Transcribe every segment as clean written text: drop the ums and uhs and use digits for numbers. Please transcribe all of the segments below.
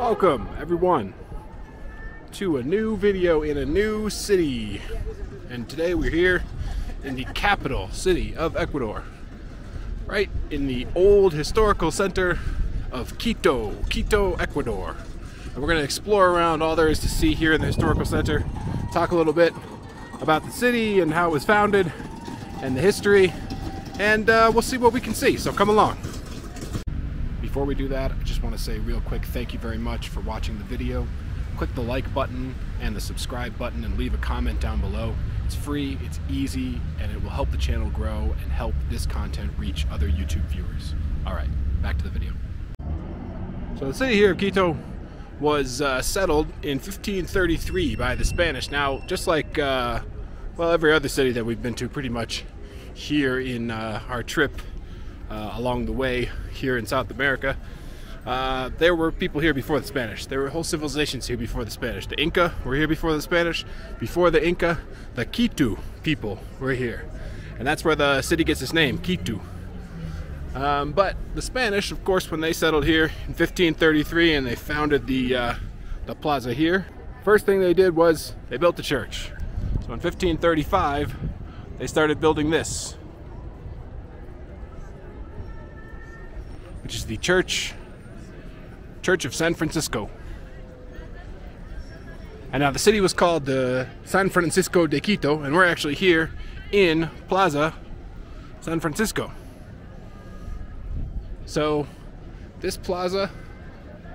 Welcome, everyone, to a new video in a new city. And today we're here in the capital city of Ecuador, right in the old historical center of Quito, Quito, Ecuador. And we're going to explore around all there is to see here in the historical center, talk a little bit about the city and how it was founded and the history, and we'll see what we can see, so come along. Before we do that, I just want to say real quick, thank you very much for watching the video. Click the like button and the subscribe button and leave a comment down below. It's free, it's easy, and it will help the channel grow and help this content reach other YouTube viewers. All right, back to the video. So the city here of Quito was settled in 1533 by the Spanish. Now, just like well, every other city that we've been to pretty much here in our trip along the way here in South America. There were people here before the Spanish. There were whole civilizations here before the Spanish. The Inca were here before the Spanish. Before the Inca, the Quitu people were here. And that's where the city gets its name, Quitu. But the Spanish, of course, when they settled here in 1533 and they founded the plaza here, first thing they did was they built the church. So in 1535, they started building this, which is the Church of San Francisco. And now the city was called the San Francisco de Quito, and we're actually here in Plaza San Francisco. So this plaza,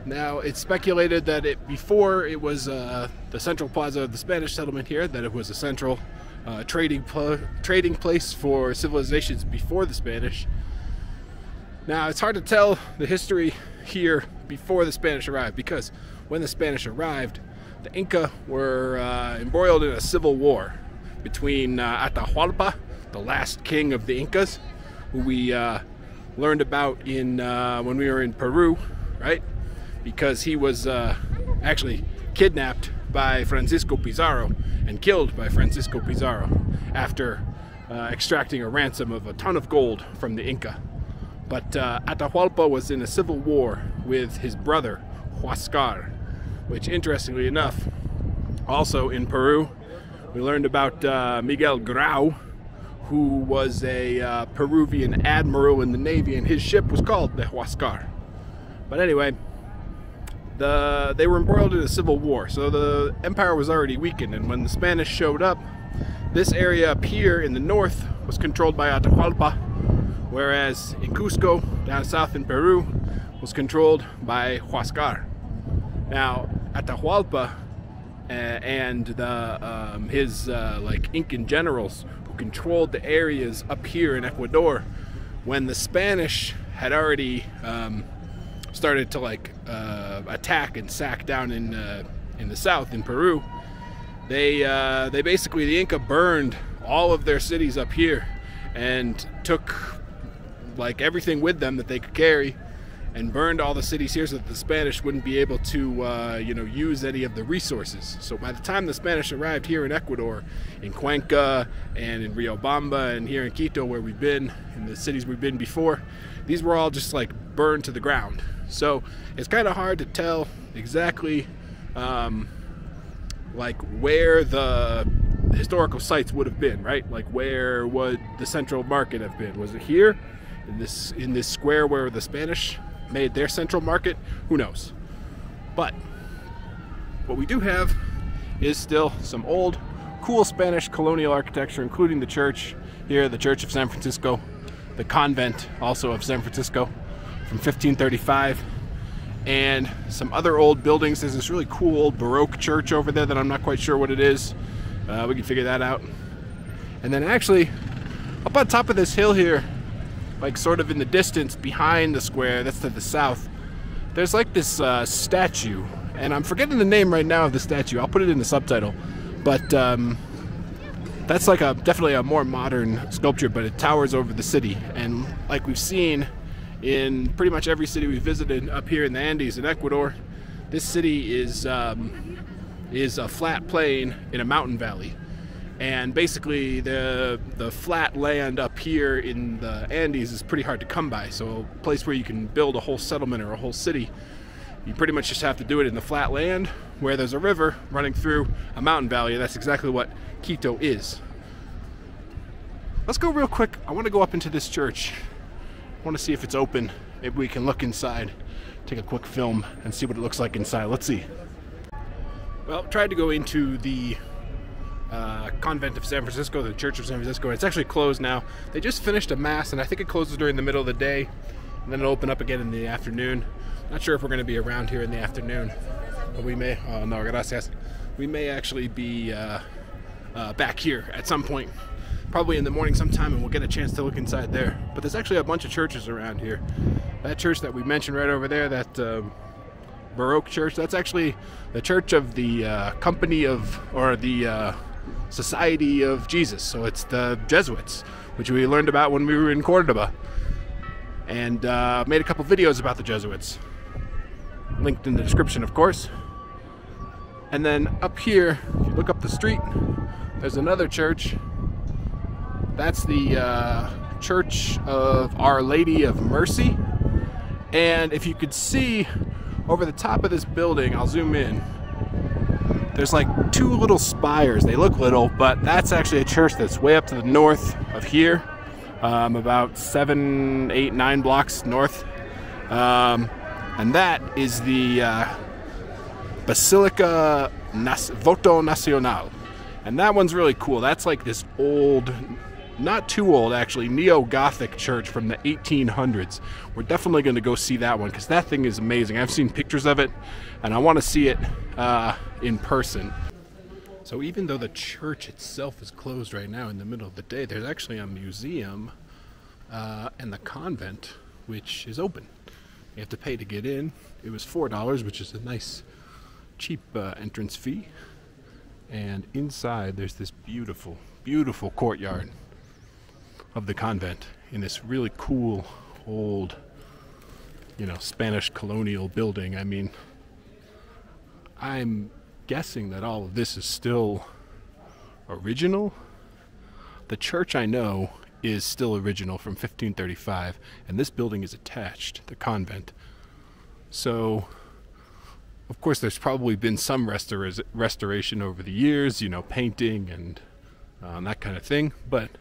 now it's speculated that before it was the central plaza of the Spanish settlement here, that it was a central trading place for civilizations before the Spanish. Now, it's hard to tell the history here before the Spanish arrived, because when the Spanish arrived, the Inca were embroiled in a civil war between Atahualpa, the last king of the Incas, who we learned about in when we were in Peru, right? Because he was actually kidnapped by Francisco Pizarro and killed by Francisco Pizarro after extracting a ransom of a ton of gold from the Inca. But Atahualpa was in a civil war with his brother, Huascar, which, interestingly enough, also in Peru, we learned about Miguel Grau, who was a Peruvian admiral in the Navy, and his ship was called the Huascar. But anyway, they were embroiled in a civil war, so the empire was already weakened, and when the Spanish showed up, this area up here in the north was controlled by Atahualpa, whereas in Cusco, down south in Peru, was controlled by Huascar. Now, Atahualpa and his Incan generals who controlled the areas up here in Ecuador, when the Spanish had already started to attack and sack down in the south in Peru, they basically, the Inca burned all of their cities up here and took everything with them that they could carry, and burned all the cities here so that the Spanish wouldn't be able to you know, use any of the resources. So by the time the Spanish arrived here in Ecuador, in Cuenca and in Riobamba and here in Quito, where we've been, in the cities we've been before, these were all just burned to the ground. So it's kind of hard to tell exactly where the historical sites would have been, right? Where would the central market have been? Was it here? In this square where the Spanish made their central market? Who knows? But what we do have is still some old, cool Spanish colonial architecture, including the church here, the Church of San Francisco, the convent also of San Francisco from 1535, and some other old buildings. There's this really cool old Baroque church over there that I'm not quite sure what it is. We can figure that out. And then actually, up on top of this hill here, sort of in the distance behind the square, that's to the south, there's this statue, and I'm forgetting the name right now of the statue. I'll put it in the subtitle, but that's definitely a more modern sculpture, but it towers over the city. And like we've seen in pretty much every city we visited up here in the Andes in Ecuador, this city is a flat plain in a mountain valley. And basically the flat land up here in the Andes is pretty hard to come by, so a place where you can build a whole settlement or a whole city You pretty much just have to do it in the flat land where there's a river running through a mountain valley, and that's exactly what Quito is. Let's go real quick. I want to go up into this church. I want to see if it's open. Maybe we can look inside, take a quick film, and see what it looks like inside. Let's see. Well, tried to go into the Convent of San Francisco, the Church of San Francisco. It's actually closed now. They just finished a mass, and I think it closes during the middle of the day, and then it'll open up again in the afternoon. Not sure if we're going to be around here in the afternoon, but we may. Oh no, gracias. We may actually be back here at some point, probably in the morning sometime, and we'll get a chance to look inside there. But there's actually a bunch of churches around here. That church that we mentioned right over there, that Baroque church, that's actually the church of the Society of Jesus. So it's the Jesuits, which we learned about when we were in Cordoba, and made a couple videos about the Jesuits, linked in the description, of course. And then up here, if you look up the street, there's another church. That's the Church of Our Lady of Mercy. And if you could see over the top of this building, I'll zoom in, there's like two little spires. They look little, but that's actually a church that's way up to the north of here, about 7, 8, 9 blocks north. And that is the Basilica Voto Nacional. And that one's really cool. That's like this old, not too old actually, neo-Gothic church from the 1800s. We're definitely going to go see that one because that thing is amazing. I've seen pictures of it and I want to see it in person. So even though the church itself is closed right now in the middle of the day, there's actually a museum and the convent which is open. You have to pay to get in. It was $4, which is a nice cheap entrance fee. And inside there's this beautiful, beautiful courtyard of the convent in this really cool old, you know, Spanish colonial building. I mean, I'm guessing that all of this is still original. The church I know is still original from 1535, and this building is attached, the convent. So of course there's probably been some restoration over the years, you know, painting and that kind of thing, but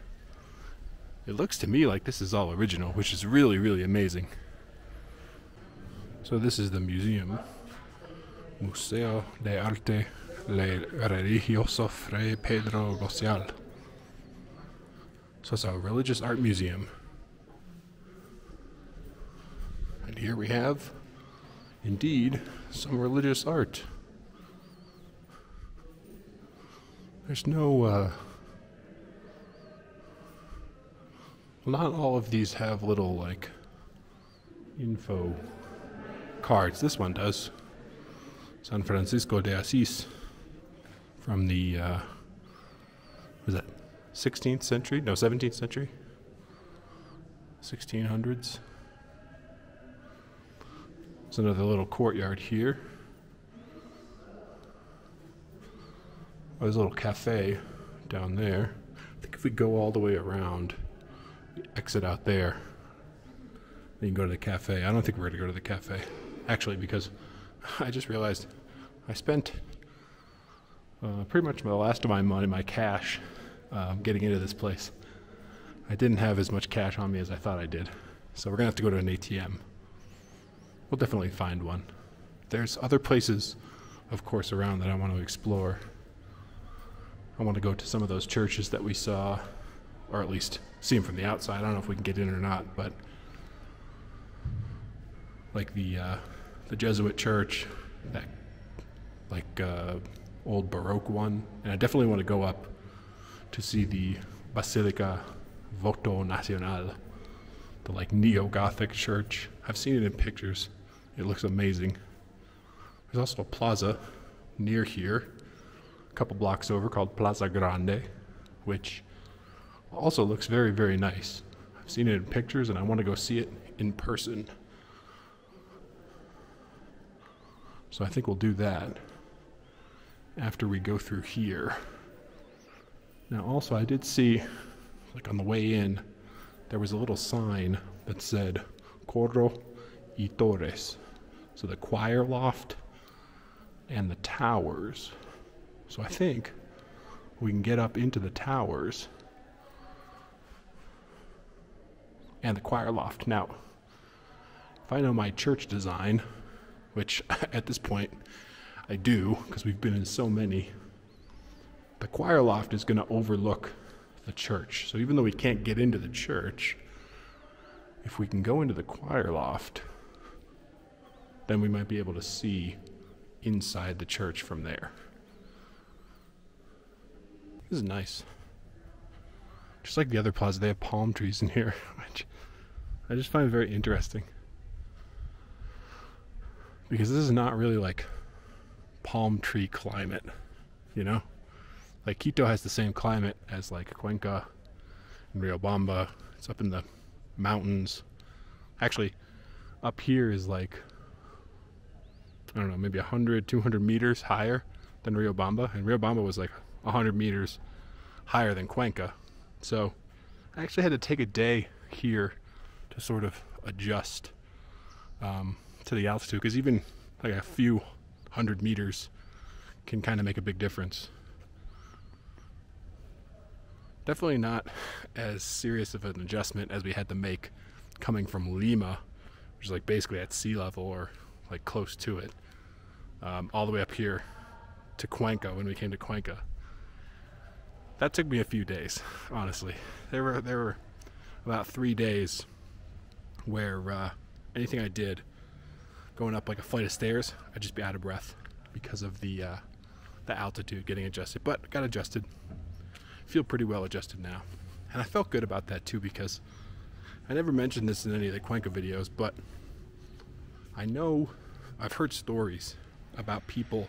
it looks to me like this is all original, which is really, really amazing. So this is the museum, Museo de Arte Religioso Fray Pedro Gossial. So it's a religious art museum. And here we have, indeed, some religious art. There's no, not all of these have little, like, info cards. This one does. San Francisco de Asis from the, was that 16th century? No, 17th century? 1600s. There's another little courtyard here. Oh, there's a little cafe down there. I think if we go all the way around, exit out there, then you can go to the cafe. I don't think we're gonna go to the cafe, actually, because I just realized I spent pretty much the last of my money, my cash, getting into this place. I didn't have as much cash on me as I thought I did. So we're gonna have to go to an ATM. We'll definitely find one. There's other places, of course, around that I want to explore. I want to go to some of those churches that we saw, or at least see them from the outside. I don't know if we can get in or not, but like the Jesuit church, that like old Baroque one. And I definitely want to go up to see the Basilica Voto Nacional, the like neo-Gothic church. I've seen it in pictures. It looks amazing. There's also a plaza near here, a couple blocks over, called Plaza Grande, which also looks very, very nice. I've seen it in pictures and I want to go see it in person. So I think we'll do that after we go through here. Now also I did see, like on the way in, there was a little sign that said Corro y Torres, So the choir loft and the towers. So I think we can get up into the towers and the choir loft. Now, if I know my church design, which at this point I do, because we've been in so many, the choir loft is going to overlook the church. So even though we can't get into the church, if we can go into the choir loft, then we might be able to see inside the church from there. This is nice. Just like the other plaza, they have palm trees in here, which I just find very interesting. Because this is not really like palm tree climate, you know? Like Quito has the same climate as like Cuenca and Riobamba. It's up in the mountains. Actually, up here is like, I don't know, maybe 100, 200 meters higher than Riobamba. And Riobamba was like 100 meters higher than Cuenca. So I actually had to take a day here to sort of adjust to the altitude, because even like a few hundred meters can kind of make a big difference. Definitely not as serious of an adjustment as we had to make coming from Lima, which is like basically at sea level or like close to it, all the way up here to Cuenca. When we came to Cuenca, that took me a few days, honestly. There were about 3 days where anything I did going up like a flight of stairs, I'd just be out of breath because of the altitude getting adjusted. But got adjusted. Feel pretty well adjusted now, and I felt good about that too, because I never mentioned this in any of the Cuenca videos, but I know I've heard stories about people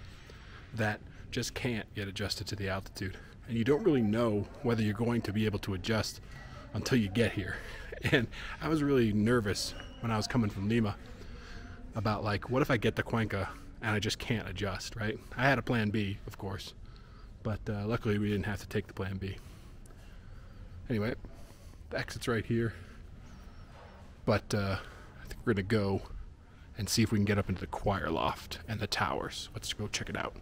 that just can't get adjusted to the altitude, and you don't really know whether you're going to be able to adjust until you get here. And I was really nervous when I was coming from Lima about, like, what if I get to Cuenca and I just can't adjust, right? I had a plan B, of course, but luckily we didn't have to take the plan B. Anyway, the exit's right here, but I think we're gonna go and see if we can get up into the choir loft and the towers. Let's go check it out.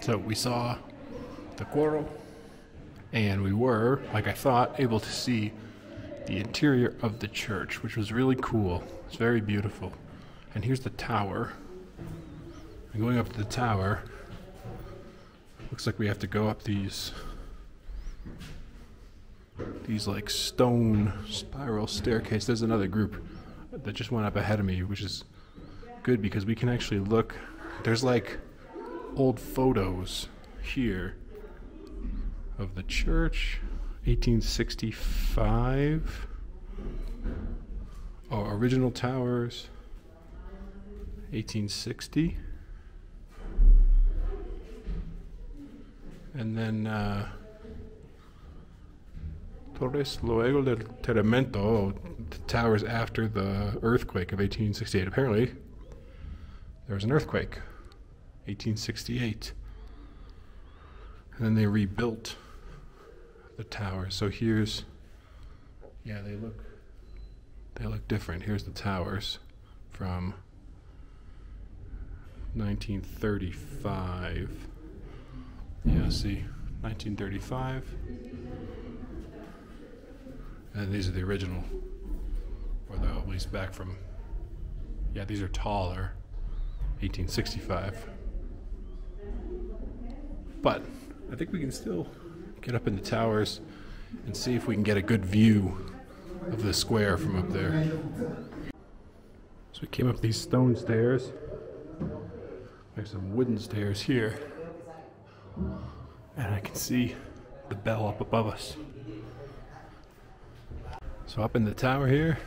So we saw the coro, and we were, like I thought, able to see the interior of the church, which was really cool. It's very beautiful. And here's the tower. And going up to the tower, looks like we have to go up these like stone spiral staircase. There's another group that just went up ahead of me, which is good because we can actually look. There's like old photos here of the church, 1865. Oh, original towers, 1860. And then Torres luego del terremoto, oh, the towers after the earthquake of 1868. Apparently, there was an earthquake. 1868, and then they rebuilt the tower. So here's, yeah, they look different. Here's the towers from 1935. Yeah, see, 1935. And these are the original, or the, at least back from, yeah, these are taller, 1865. But I think we can still get up in the towers and see if we can get a good view of the square from up there. So we came up these stone stairs. There's some wooden stairs here. And I can see the bell up above us. So up in the tower here,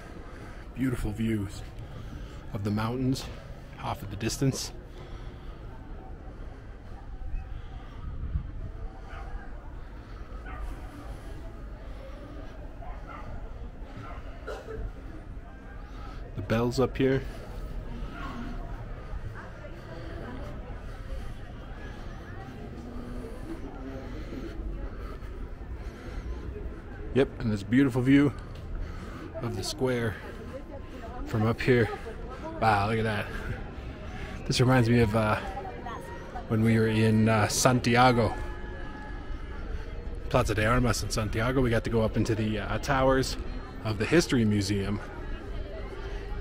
beautiful views of the mountains, half of the distance. The bells up here. Yep, and this beautiful view of the square from up here. Wow, look at that. This reminds me of when we were in Santiago, Plaza de Armas in Santiago. We got to go up into the towers of the History Museum,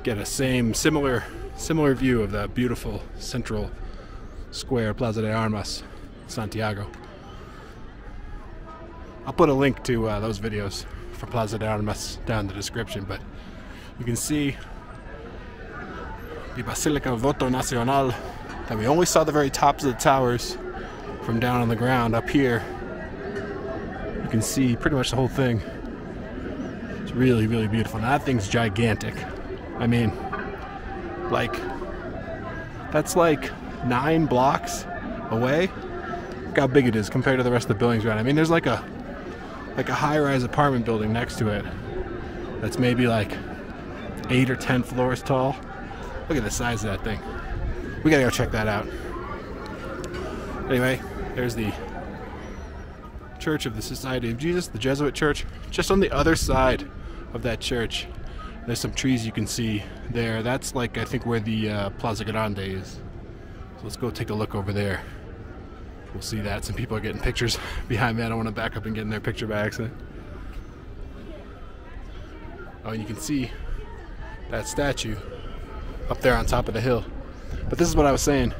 get a similar view of the beautiful central square, Plaza de Armas, Santiago. I'll put a link to those videos for Plaza de Armas down in the description, but you can see the Basilica Voto Nacional that we only saw the very tops of the towers from down on the ground. Up here, you can see pretty much the whole thing. It's really, really beautiful. Now that thing's gigantic. I mean, like, that's like 9 blocks away. Look how big it is compared to the rest of the buildings around. I mean, there's like a high-rise apartment building next to it that's maybe like 8 or 10 floors tall. Look at the size of that thing. We gotta go check that out. Anyway, there's the Church of the Society of Jesus, the Jesuit church. Just on the other side of that church, there's some trees you can see there. That's like, I think, where the Plaza Grande is. So let's go take a look over there. We'll see that. Some people are getting pictures behind me. I don't want to back up and get in their picture by accident. Oh, and you can see that statue up there on top of the hill. But this is what I was saying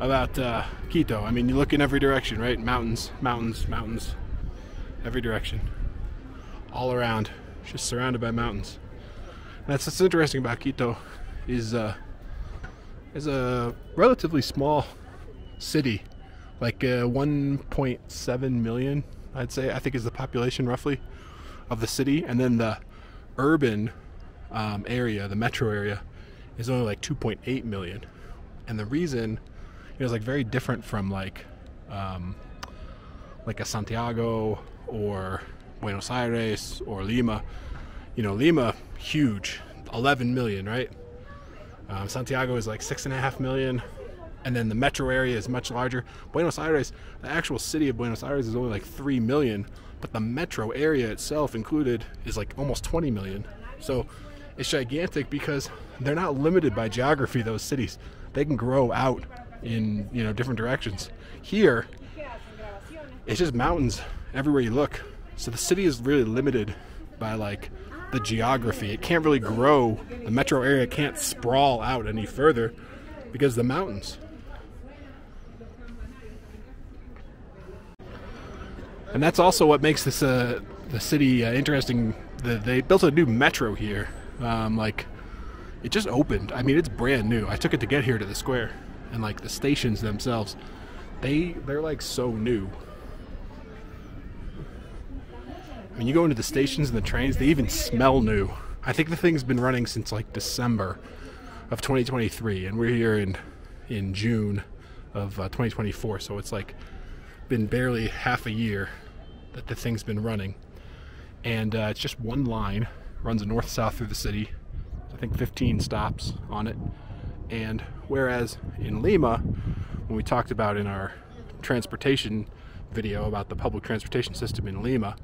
about Quito. I mean, you look in every direction, right? Mountains, mountains, mountains. Every direction. All around. Just surrounded by mountains. And that's what's interesting about Quito is a relatively small city. Like 1.7 million, I'd say, I think is the population roughly of the city. And then the urban area, the metro area, is only like 2.8 million. And the reason, it was like very different from like a Santiago or Buenos Aires or Lima. You know, Lima, huge, 11 million, right? Santiago is like 6.5 million. And then the metro area is much larger. Buenos Aires, the actual city of Buenos Aires is only like 3 million, but the metro area itself included is like almost 20 million. So it's gigantic because they're not limited by geography, those cities. They can grow out in, you know, different directions. Here, it's just mountains everywhere you look. So the city is really limited by like the geography. It can't really grow. The metro area can't sprawl out any further because of the mountains. And that's also what makes this the city interesting. They built a new metro here. Like, it just opened. I mean, it's brand new. I took it to get here to the square, and like the stations themselves, they're like so new. When you go into the stations and the trains, they even smell new. I think the thing's been running since like December of 2023, and we're here in June of 2024. So it's like been barely half a year that the thing's been running, and it's just one line, runs north-south through the city. I think 15 stops on it. And whereas in Lima, when we talked about in our transportation video about the public transportation system in Lima.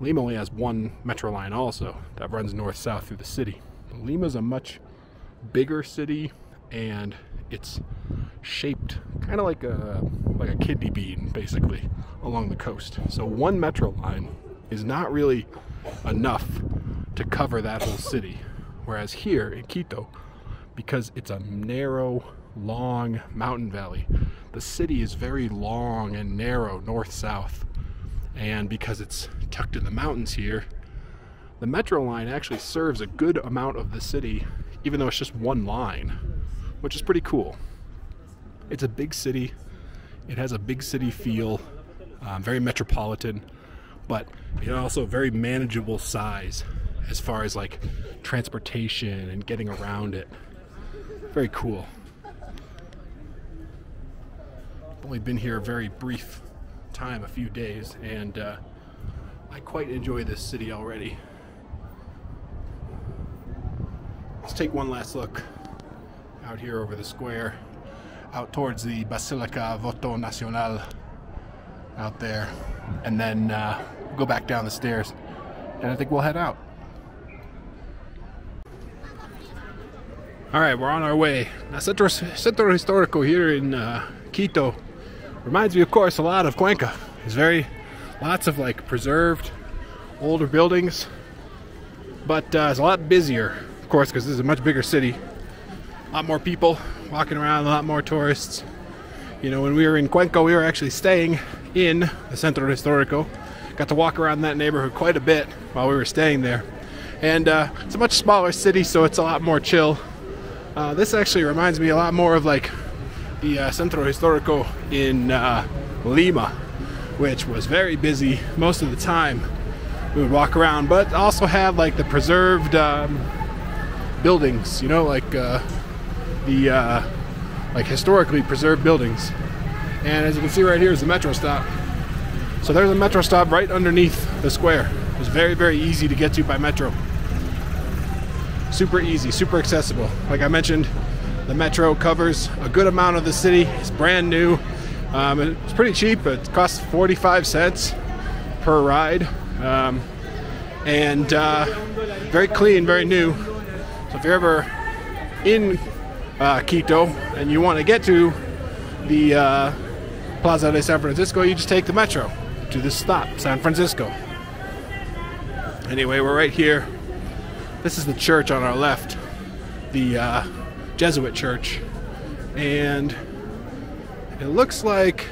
Lima only has one metro line also that runs north-south through the city. Lima's a much bigger city, and it's shaped kind of like a kidney bean, basically, along the coast. So one metro line is not really enough to cover that whole city. Whereas here in Quito, because it's a narrow, long mountain valley, the city is very long and narrow north-south. And because it's tucked in the mountains here, the metro line actually serves a good amount of the city, even though it's just one line, which is pretty cool. It's a big city. It has a big city feel, very metropolitan, but it's also a very manageable size as far as like transportation and getting around it. Very cool. I've only been here a very brief time, a few days, and I quite enjoy this city already. Let's take one last look out here over the square, out towards the Basilica Voto Nacional out there, and then go back down the stairs, and I think we'll head out. All right, we're on our way. Now, Centro Histórico here in Quito reminds me, of course, a lot of Cuenca. It's lots of like preserved older buildings, but it's a lot busier, of course, because this is a much bigger city. A lot more people walking around, a lot more tourists. You know, when we were in Cuenca, we were actually staying in the Centro Histórico. Got to walk around that neighborhood quite a bit while we were staying there. And it's a much smaller city, so it's a lot more chill. This actually reminds me a lot more of like the Centro Histórico in Lima, which was very busy most of the time. We would walk around, but also had like the preserved buildings, you know, like the historically preserved buildings. And as you can see right here is the metro stop. So there's a metro stop right underneath the square. It was very, very easy to get to by metro. Super easy, super accessible. Like I mentioned, the metro covers a good amount of the city. It's brand new. It's pretty cheap. It costs 45 cents per ride. Very clean, very new. So if you're ever in Quito and you want to get to the Plaza de San Francisco, you just take the metro to this stop, San Francisco. Anyway, we're right here. This is the church on our left, the Jesuit church, and it looks like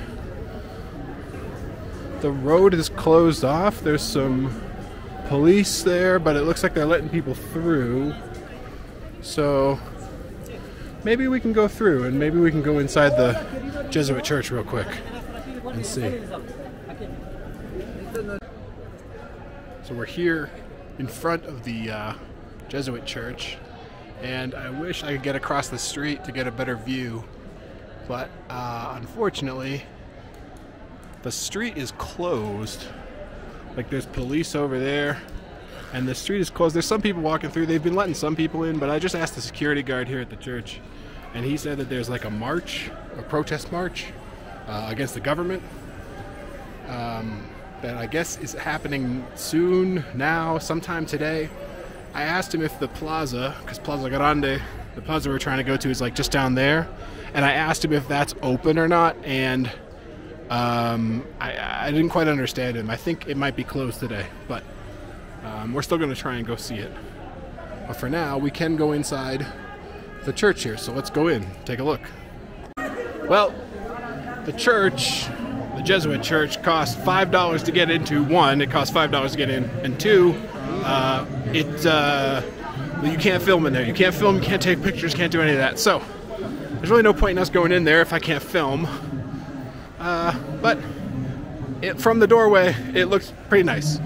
the road is closed off. There's some police there, but it looks like they're letting people through. So maybe we can go through, and maybe we can go inside the Jesuit church real quick and see. So we're here in front of the Jesuit church, and I wish I could get across the street to get a better view, but unfortunately the street is closed. Like, there's police over there and the street is closed. There's some people walking through. They've been letting some people in, but I just asked the security guard here at the church, and he said that there's like a march, a protest march against the government that I guess is happening soon, now, sometime today. I asked him if the plaza, because Plaza Grande, the plaza we're trying to go to, is like just down there, and I asked him if that's open or not, and I didn't quite understand him. I think it might be closed today, but we're still going to try and go see it. But for now, we can go inside the church here, so let's go in, take a look. Well, the church, the Jesuit church, costs $5 to get into. One, it costs $5 to get in, and two, you can't film in there. You can't film, you can't take pictures, can't do any of that. So there's really no point in us going in there if I can't film. But from the doorway, it looks pretty nice.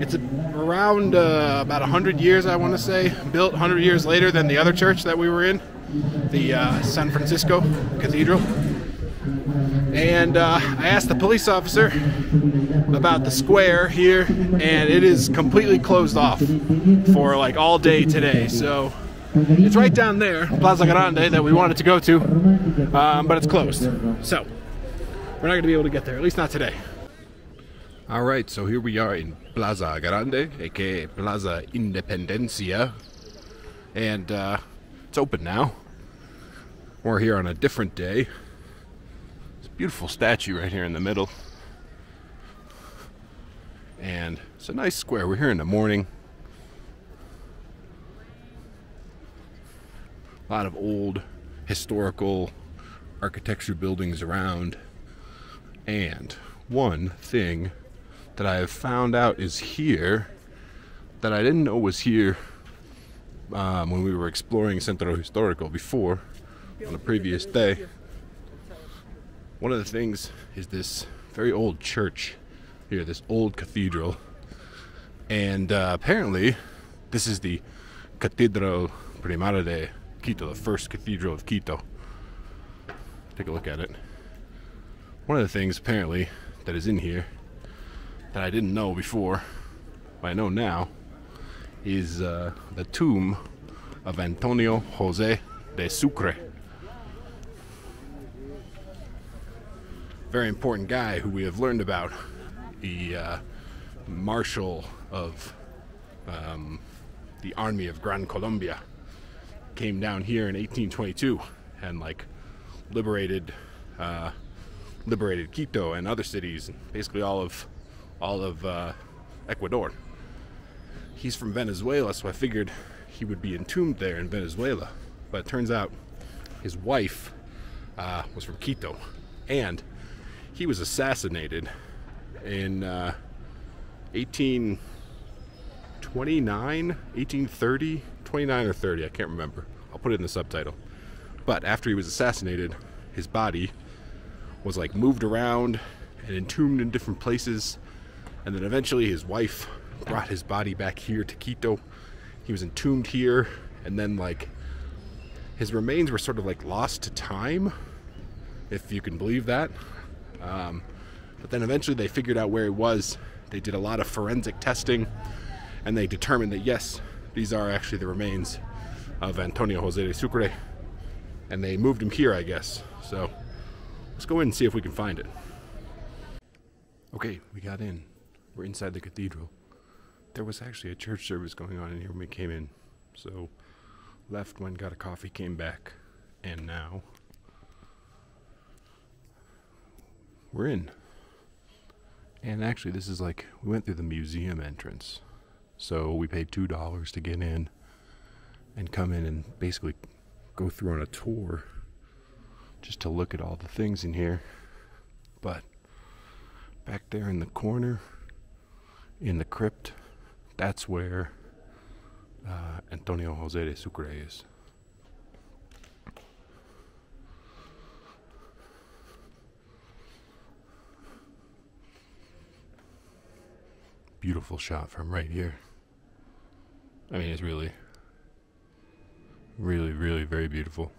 It's around about 100 years, I want to say, built 100 years later than the other church that we were in, the San Francisco Cathedral. And I asked the police officer about the square here, and it is completely closed off for like all day today. So it's right down there, Plaza Grande, that we wanted to go to, but it's closed. So we're not going to be able to get there, at least not today. Alright, so here we are in Plaza Grande, aka Plaza Independencia, and it's open now. We're here on a different day. It's a beautiful statue right here in the middle. And it's a nice square. We're here in the morning. A lot of old historical architecture buildings around. And one thing that I have found out is here that I didn't know was here when we were exploring Centro Histórico before on the previous day. One of the things is this very old church here, this old cathedral, and apparently this is the Catedral Primera de Quito, the first cathedral of Quito. Take a look at it. One of the things apparently that is in here that I didn't know before, but I know now, is the tomb of Antonio José de Sucre. Very important guy who we have learned about. The marshal of the army of Gran Colombia came down here in 1822 and like liberated Quito and other cities, and basically all of Ecuador. He's from Venezuela, so I figured he would be entombed there in Venezuela, but it turns out his wife was from Quito, and he was assassinated in 1829, 1830, 29 or 30, I can't remember. I'll put it in the subtitle. But after he was assassinated, his body was like moved around and entombed in different places, and then eventually his wife brought his body back here to Quito. He was entombed here, and then like his remains were sort of like lost to time, if you can believe that. But then eventually they figured out where he was. They did a lot of forensic testing, and they determined that yes, these are actually the remains of Antonio José de Sucre, and they moved him here, I guess. So let's go in and see if we can find it. Okay, we got in. We're inside the cathedral. There was actually a church service going on in here when we came in. So left, went, got a coffee, came back, and now we're in. And actually this is like, we went through the museum entrance, so we paid $2 to get in and come in and basically go through on a tour just to look at all the things in here. But back there in the corner in the crypt, that's where Antonio José de Sucre is. Beautiful shot from right here. I mean, it's really, really, really very beautiful.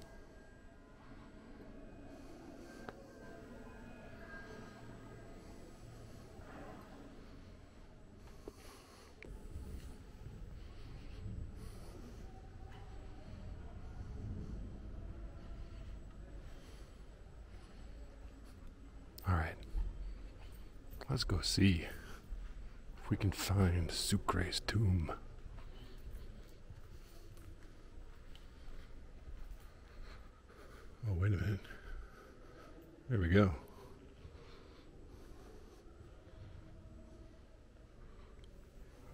All right, let's go see if we can find Sucre's tomb. Oh, wait a minute. There we go.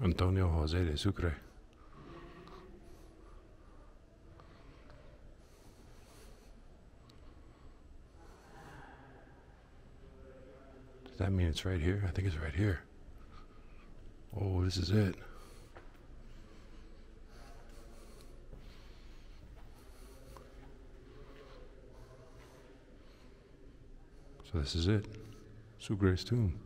Antonio José de Sucre. Does that mean it's right here? I think it's right here. Oh, this is it. So this is it. Sucre's tomb.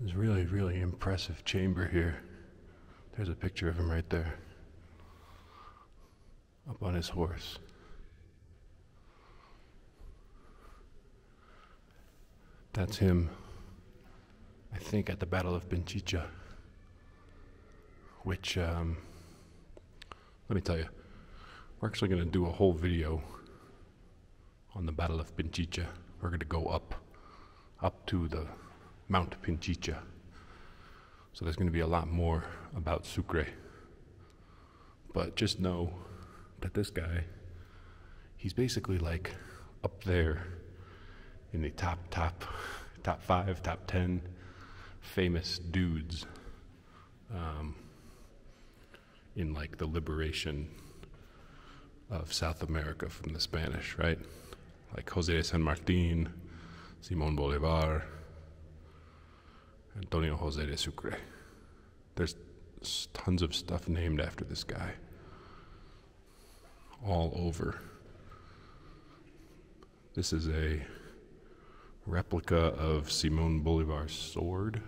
This is really, really impressive chamber here. There's a picture of him right there, up on his horse. That's him, I think, at the Battle of Pichincha, which, let me tell you, we're actually going to do a whole video on the Battle of Pichincha. We're going to go up to the Mount Pichincha. So there's going to be a lot more about Sucre. But just know that this guy, he's basically like up there in the top 5, top 10 famous dudes in like the liberation of South America from the Spanish, right? Like Jose de San Martin, Simon Bolivar, Antonio José de Sucre. There's tons of stuff named after this guy all over. This is a replica of Simon Bolivar's sword.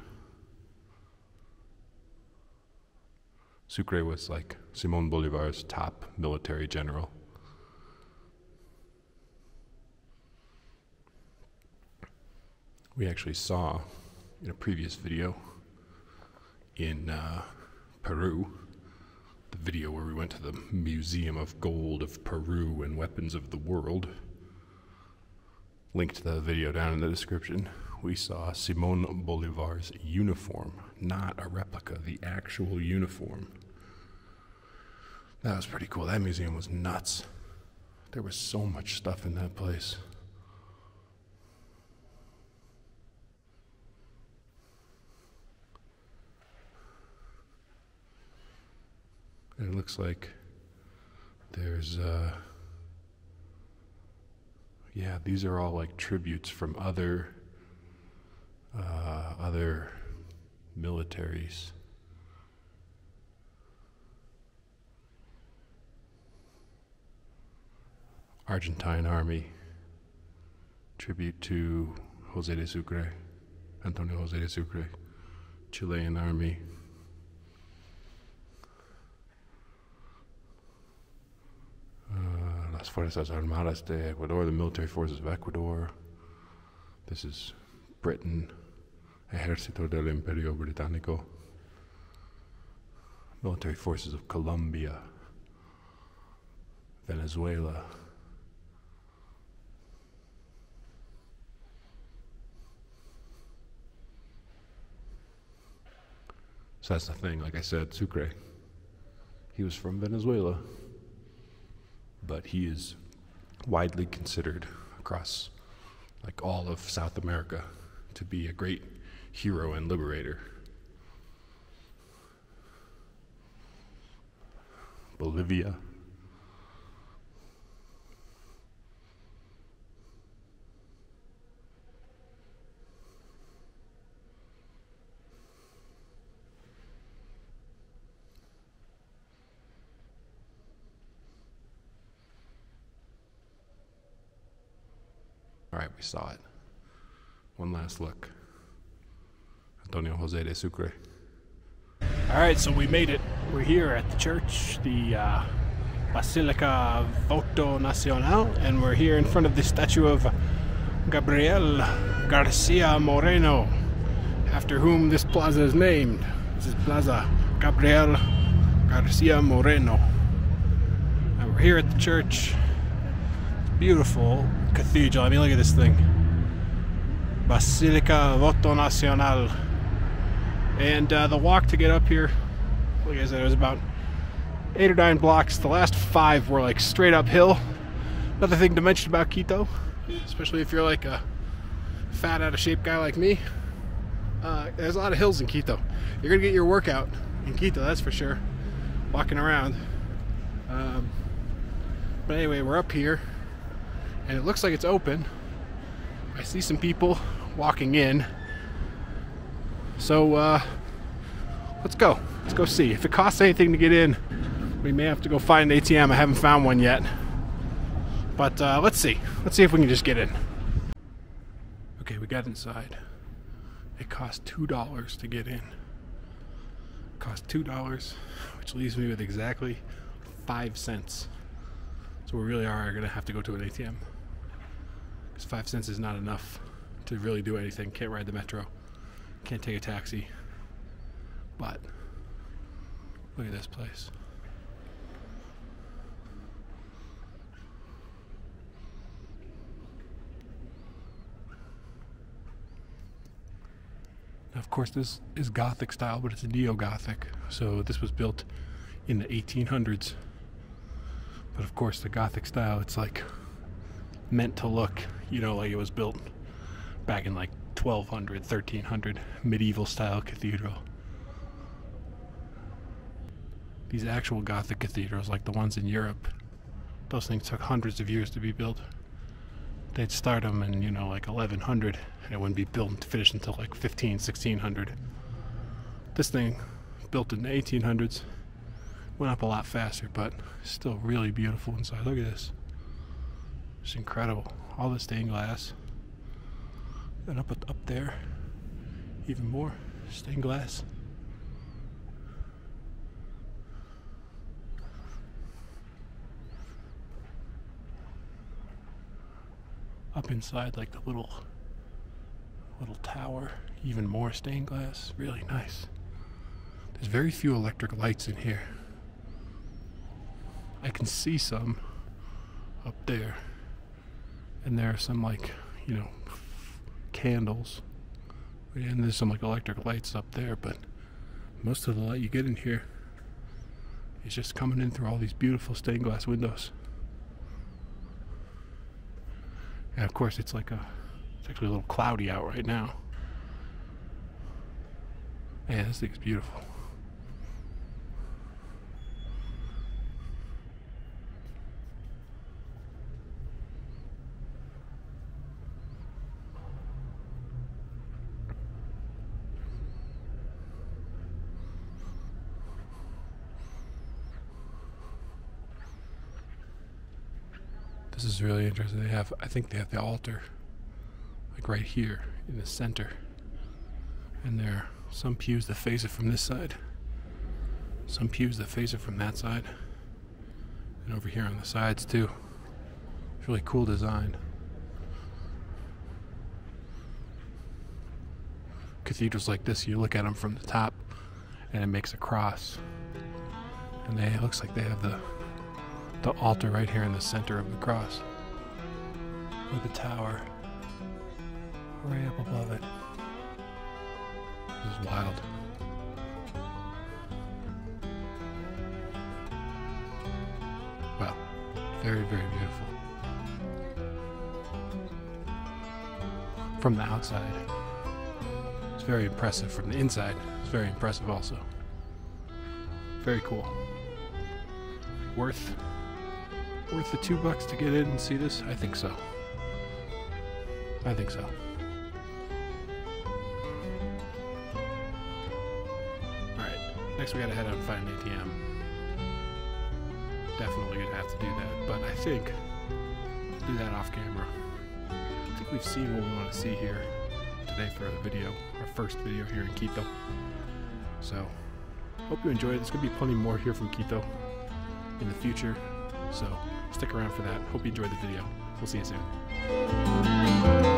Sucre was like Simon Bolivar's top military general. We actually saw in a previous video in Peru, the video where we went to the Museum of Gold of Peru and Weapons of the World. Linked the video down in the description. We saw Simon Bolivar's uniform, not a replica, the actual uniform. That was pretty cool. That museum was nuts. There was so much stuff in that place. And it looks like there's, yeah, these are all like tributes from other militaries. Argentine Army, tribute to José de Sucre, Antonio José de Sucre. Chilean Army. Las Fuerzas Armadas de Ecuador, the military forces of Ecuador. This is Britain, Ejército del Imperio Británico. Military forces of Colombia, Venezuela. So that's the thing, like I said, Sucre, he was from Venezuela, but he is widely considered across like all of South America to be a great hero and liberator. Bolivia. Alright, we saw it. One last look. Antonio José de Sucre. Alright, so we made it. We're here at the church, the Basilica Voto Nacional, and we're here in front of the statue of Gabriel Garcia Moreno, after whom this plaza is named. This is Plaza Gabriel Garcia Moreno. And we're here at the church. Beautiful cathedral. I mean, look at this thing. Basilica Voto Nacional. And the walk to get up here, like I said, it was about 8 or 9 blocks. The last 5 were like straight uphill. Another thing to mention about Quito, especially if you're like a fat, out of shape guy like me, there's a lot of hills in Quito. You're gonna get your workout in Quito, that's for sure, walking around. But anyway, we're up here. And it looks like it's open. I see some people walking in. So let's go. Let's go see. If it costs anything to get in, we may have to go find an ATM. I haven't found one yet. But let's see. Let's see if we can just get in. Okay, we got inside. It cost $2 to get in. It cost $2, which leaves me with exactly 5 cents. So we really are going to have to go to an ATM. Because 5 cents is not enough to really do anything. Can't ride the metro. Can't take a taxi. But look at this place. Of course, this is Gothic style, but it's neo-Gothic. So this was built in the 1800s. But of course, the Gothic style, it's like meant to look, you know, like it was built back in like 1200, 1300, medieval style cathedral. These actual Gothic cathedrals, like the ones in Europe, those things took hundreds of years to be built. They'd start them in, you know, like 1100, and it wouldn't be built and finished until like 1500, 1600. This thing, built in the 1800s, went up a lot faster, but still really beautiful inside. Look at this. It's incredible. All the stained glass. And up there, even more stained glass. Up inside, like the little tower, even more stained glass. Really nice. There's very few electric lights in here. I can see some up there, and there are some, like, you know, candles, and there's some like electric lights up there, but most of the light you get in here is just coming in through all these beautiful stained glass windows. And of course, it's like it's actually a little cloudy out right now. Man, this thing's beautiful. This is really interesting. They have, I think they have the altar, like right here in the center. And there are some pews that face it from this side, some pews that face it from that side, and over here on the sides too. It's really cool design. Cathedrals like this, you look at them from the top, and it makes a cross. And it looks like they have the altar right here in the center of the cross, with the tower right up above it. This is wild. Wow, very, very beautiful. From the outside, it's very impressive. From the inside, it's very impressive also. Very cool. Worth the $2 to get in and see this? I think so. I think so. Alright, next we gotta head out and find an ATM. Definitely gonna have to do that, but I think I'll do that off camera. I think we've seen what we want to see here today for the video, our first video here in Quito. So, hope you enjoyed it. There's gonna be plenty more here from Quito in the future. So stick around for that. Hope you enjoyed the video. We'll see you soon.